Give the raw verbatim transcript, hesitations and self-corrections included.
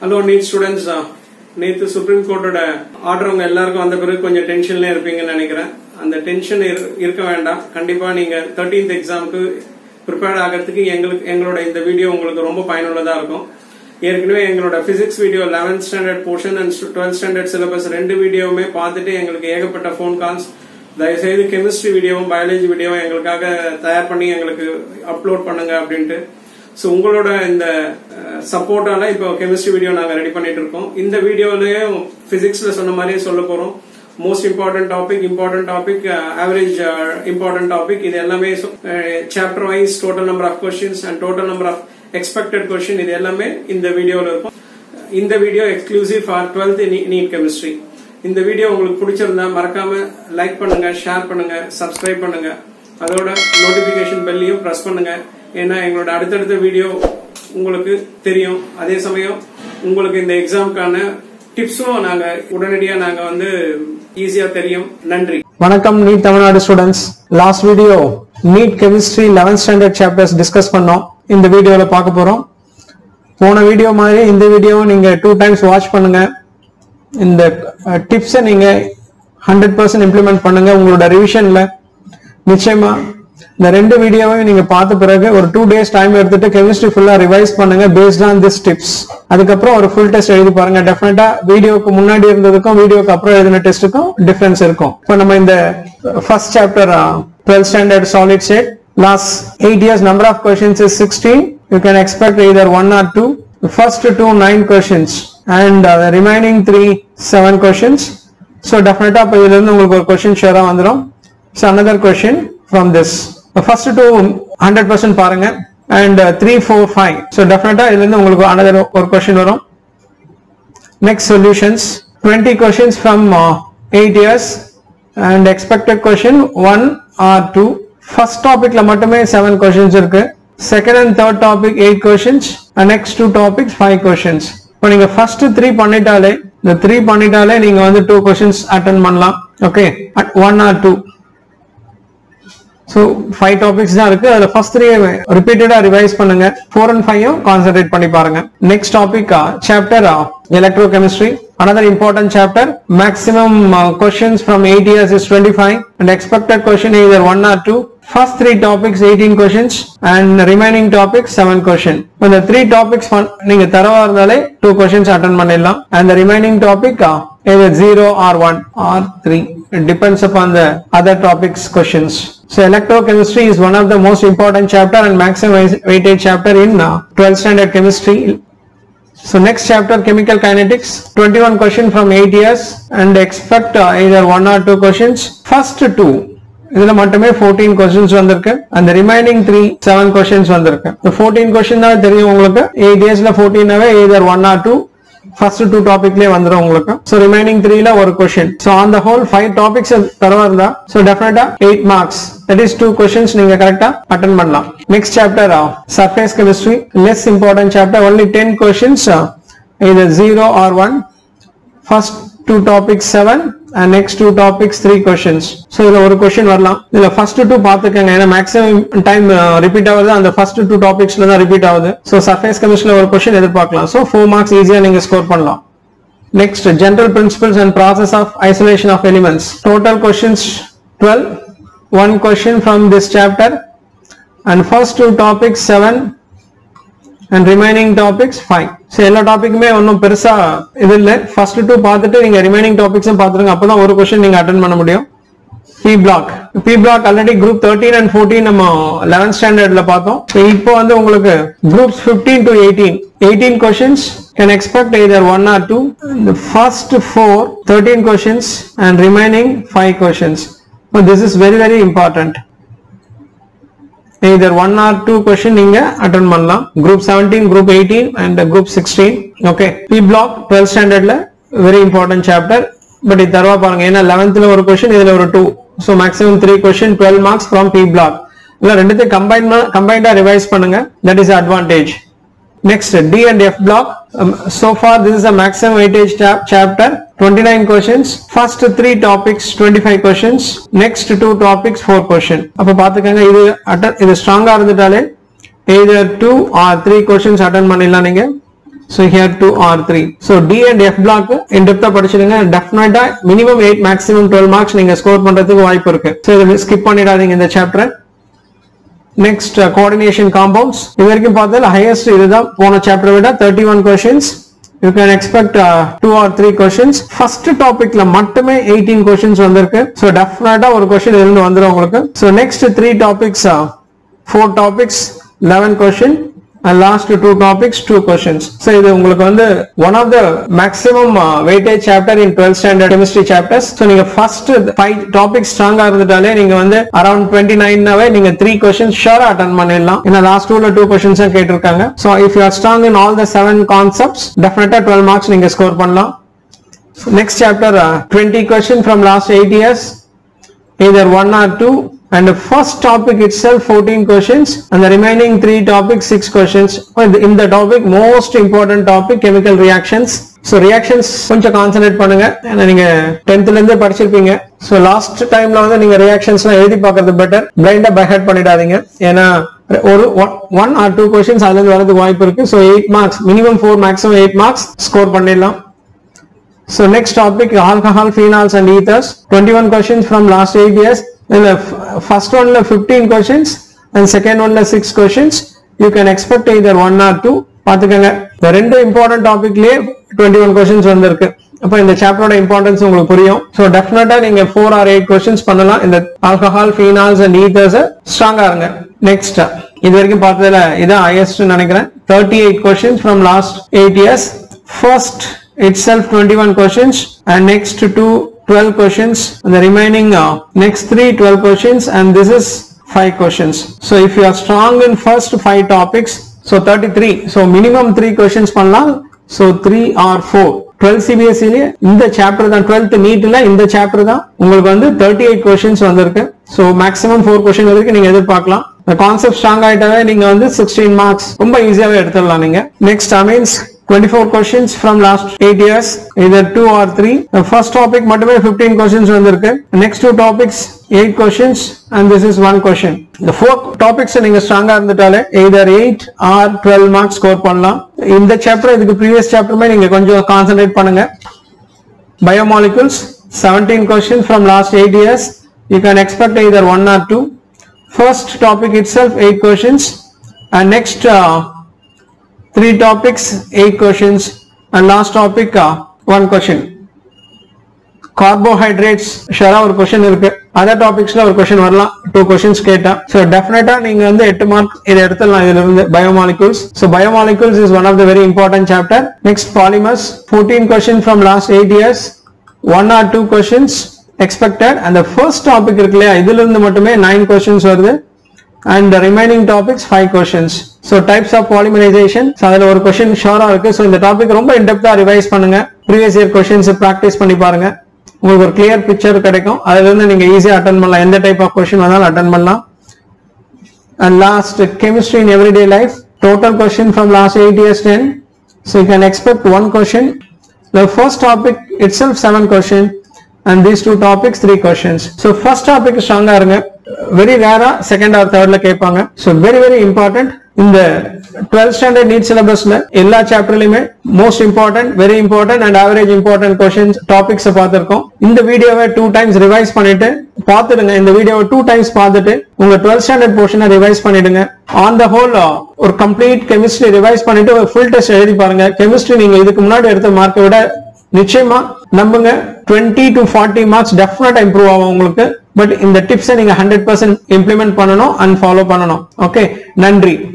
Hello NEET students, NEET Supreme Court order unga ellarkum andha peru konja tension la irpinga nenikren. Andha tension irukka vendam. Kandipa neenga thirteenth exam ku prepare aagradhukku engalukku engaloda indha video ungalukku romba payanullada irukum. Erkenave engaloda physics video eleventh standard portion and twelfth standard syllabus rendu video ume paathittu engalukku egapatta phone calls. தயவு செய்து chemistry வீடியோவும் biology வீடியோவும் எங்களுக்காக தயார் பண்ணி எங்களுக்கு upload பண்ணுங்க அப்படினு. சோ உங்களோட இந்த சப்போர்ட்டால இப்போ கெமிஸ்ட்ரி வீடியோ நாங்க ரெடி பண்ணிட்டு இருக்கோம். இந்த வீடியோலயே பிசிக்ஸ்ல சொன்ன மாதிரியே சொல்ல போறோம். Most important topic, important topic, average important topic இது எல்லாமே chapter wise total number of questions and total number of expected question இது எல்லாமே இந்த வீடியோல இருக்கும். இந்த video exclusive for twelfth NEET chemistry. இந்த வீடியோ உங்களுக்கு பிடிச்சிருந்தா மறக்காம லைக் பண்ணுங்க, ஷேர் பண்ணுங்க, சப்ஸ்கிரைப் பண்ணுங்க. அதோட நோட்டிபிகேஷன் பெல்லையும் பிரஸ் பண்ணுங்க. ஏன்னா எங்களோட அடுத்தடுத்த வீடியோ உங்களுக்கு தெரியும். அதே சமயம் உங்களுக்கு இந்த எக்ஸாம்க்கான டிப்ஸும் நாங்க உடனடியா நாங்க வந்து ஈஸியா தெரியும். நன்றி. வணக்கம் NEET Tamil Nadu students. Last video NEET chemistry eleventh standard chapters discuss பண்ணோம். இந்த வீடியோல பார்க்க போறோம். போன வீடியோ மாதிரி இந்த வீடியோவை நீங்க டூ டைம்ஸ் வாட்ச் பண்ணுங்க. இந்த டிப்ஸை நீங்க ஹண்ட்ரட் பர்சன்ட் இம்ப்ளிமெண்ட் பண்ணுங்க உங்களோட ரிவிஷன்ல. நிச்சயமா இந்த ரெண்டு வீடியோவையும் நீங்க பார்த்த பிறகு ஒரு டூ டேஸ் டைம் எடுத்துட்டு கெமிஸ்ட்ரி ஃபுல்லா ரிவைஸ் பண்ணுங்க பேஸ்ட் ஆன் திஸ் டிப்ஸ். அதுக்கப்புறம் ஒரு ஃபுல் டெஸ்ட் எழுதி பாருங்க. டெஃபினட்டா வீடியோக்கு முன்னாடி இருந்ததுக்கும் வீடியோக்கு அப்புறம் எழுதின டெஸ்ட்டுக்கும் டிஃபரன்ஸ் இருக்கும். இப்போ நம்ம இந்த first chapter twelfth standard solid state last eight years number of questions is sixteen. You can expect either one or two. The first two nine questions and uh, the remaining three seven questions. So definitely appo idhilirund ungalku or question share vandrum. So another question from this, the first two one hundred percent parunga and uh, three four five. So definitely idhilirund ungalku another or question varum. Next solutions, twenty questions from uh, eight years and expected question one or two. First topic la mattume seven questions irukku. Second and third topic eight questions and next two topics five questions. இப்போ நீங்க first three பண்ணிட்டாலே இந்த three பண்ணிட்டாலே நீங்க வந்து two questions attend பண்ணலாம். Okay, at one or two. So five topics தான் இருக்கு. அதுல first three repeatedly revise பண்ணுங்க. four and five concentrate பண்ணி பாருங்க. Next topic chapter electrochemistry. Another important chapter. Maximum questions from eight years is twenty-five and expected question either one or two. First three topics eighteen questions and remaining topics seven question. When the three topics நீங்க தரவா இருந்தாலே two questions attend பண்ணிடலாம் and the remaining topic either zero or one or three. It depends upon the other topics questions. So electrochemistry is one of the most important chapter and maximum weighted chapter in twelfth standard chemistry. So next chapter chemical kinetics, twenty-one question from eight years and expect either one or two questions. First two இதுல மட்டுமே fourteen questions வந்திருக்கு and the remaining three seven questions வந்திருக்கு. The fourteen question தான் தெரியும் உங்களுக்கு. eight days ல fourteen ஆவே either one or two first two topicலயே வந்துரும் உங்களுக்கு. So remaining three ல ஒரு question. So on the whole five topics தரவறதா. So definitely eight marks. That is two questions நீங்க கரெக்ட்டா அட்டெண்ட் பண்ணலாம். Next chapter surface chemistry, less important chapter, only ten questions either zero or one. First two topics seven and next two topics three questions. So இதுல ஒரு question வரலாம். இதுல first two பாத்துக்கங்க. ஏனா maximum time repeat ஆகுது. அந்த first two topicsல தான் repeat ஆகுது. So surface chemistryல ஒரு क्वेश्चन எதிர்பார்க்கலாம். So four marks ஈஸியா நீங்க ஸ்கோர் பண்ணலாம். Next general principles and process of isolation of elements. Total questions twelve. One question from this chapter and first two topics seven and remaining topics five. So எல்லா டாபிக்குமே ஒன்னும் பெருசா இது இல்ல. First two பார்த்துட்டு நீங்க ரிமைனிங் டாபிக்ஸும் பார்த்துருங்க. அப்பதான் ஒரு क्वेश्चन நீங்க அட்டெண்ட் பண்ண முடியும். B block B block already group thirteen and fourteen நம்ம eleventh ஸ்டாண்டர்ட்ல பார்த்தோம். இப்போ வந்து உங்களுக்கு groups fifteen to eighteen eighteen questions can expect either one or two. The first four thirteen questions and remaining five questions. So this is very very important. Either one or two question நீங்க attend பண்ணலாம். Group seventeen, Group eighteen and Group sixteen. Okay, P block twelfth standardல very important chapter. But இது தரவா பாருங்க. ஏன்னா eleventhல ஒரு question, இதுல ஒரு two. So maximum three question, twelve marks from P block. இல்ல ரெண்டுத்தையும் combine combined revise பண்ணுங்க. That is advantage. Next D and F block. Um, so far this is a maximum weightage chapter. twenty-nine questions, first three topics twenty-five questions, next two topics four question. அப்ப பாத்துக்கங்க இது இது ஸ்ட்ராங்கா இருந்துட்டாலே either two or three questions attend பண்ணிடலாம் நீங்க. So here two or three. So D and F block in depth படிச்சிடுங்க. Definitely minimum eight, maximum twelve marks நீங்க score பண்றதுக்கு வாய்ப்பு இருக்கு. So இத skip பண்ணிடாதீங்க இந்த chapter. Next uh, coordination compounds. இதுவரைக்கும் பார்த்ததுல highest இதுதான் போன chapter விட thirty-one questions. You can expect uh, two or three questions. First topic la mattume eighteen questions vandirukku. So definitely ஒரு question இருந்து வந்துரும் உங்களுக்கு. So next three topics, uh, four topics, eleven question. And last two topics, two questions. So, this is one of the maximum weightage chapter in twelfth standard chemistry chapters. So, you first five topics strong around twenty-nine, three questions sure attend pannidalam. In the last two or two questions are ketirukanga. So, if you are strong in all the seven concepts, definitely twelve marks you score pannalam. So, next chapter, twenty questions from last eight years, either one or two. And the first topic itself fourteen questions and the remaining three topics six questions. In the topic most important topic chemical reactions. So reactions konja concentrate panunga and neenga tenth la irundhe padichirpinga. So last time la vandha neenga reactions la edhi paakradhu better, blind ah by head pannidadinga ena oru one or two questions adha irundhu varadhu vaayippu irukku. So eight marks minimum four maximum eight marks score pannidalam. So next topic alcohol phenols and ethers, twenty-one questions from last eight years. Then first one la fifteen questions and second one la six questions. You can expect either one or two. பாத்துக்கங்க இந்த ரெண்டு important topic லே twenty-one questions வந்திருக்கு. அப்ப இந்த chapterோட importance உங்களுக்கு புரியும். So definitely நீங்க four or eight questions பண்ணலாம். இந்த alcohol, phenols and ethers strong ஆ இருங்க. Next இது வரைக்கும் பார்த்ததுல இதான் highest நினைக்கிறேன். thirty-eight questions from last eight years. First itself twenty-one questions and next two twelve questions and the remaining uh, next three twelve questions and this is five questions. So if you are strong in first five topics, so thirty-three, so minimum three questions pannalam. So three or four. twelve C B S E le indha chapter da twelfth NEET la indha chapter da ungalku vandu thirty-eight questions vandirukku. So maximum four questions varaiku neenga edhir paakalam. The concept strong aitave neenga vandu sixteen marks romba easy ah eduthiralam neenga. Next amines twenty-four questions from last eight years, either two or three. The first topic mattume fifteen questions vandirukku. Next two topics eight questions and this is one question. The four topics neenga strong ah irundhale either eight or twelve marks score pannalam. In the chapter idhukku previous chapter me neenga konjam concentrate pannunga. Biomolecules seventeen questions from last eight years. You can expect either one or two. First topic itself eight questions and next uh, three topics, eight questions and last topic uh, one question. Carbohydrates, shara or question irukku. Other topics la or question varala, two questions keta. So definitely neenga vandu eight mark idu eduthiralam idhilirundhu biomolecules. So biomolecules is one of the very important chapter. Next polymers, fourteen questions from last eight years, one or two questions expected and the first topic irukku idhilirundhu mattume nine questions varudhu. And the remaining topics five questions. So types of polymerization. So adala or question sure ah irukku. So in the topic romba in depth ah revise pannunga. Previous year questions practice panni paarenga. Ungalku or clear picture kedaikum. Adala irundhu neenga easy ah attend pannalam. Endha type of question vandhal attend pannalam. And last chemistry in everyday life. Total question from last eight years ten. So you can expect one question. The first topic itself seven question and these two topics three questions. So first topic strong ah irunga. Very rare second or third la kepanga. So very very important in the twelfth standard NEET syllabus la ella chapter lime most important, very important and average important questions topics paathirukom. Indha video va two times revise pannite paathirunga. Indha video va two times paathittu unga twelfth standard portion ah revise pannidunga. On the whole or complete chemistry revise pannittu or full test edhi paarenga. Chemistry neenga idhukku munadi edutha mark vida nichayama nambunga twenty to forty marks definitely improve avum ungalku. But in the tips, you one hundred percent implement and follow. Okay, Nandri.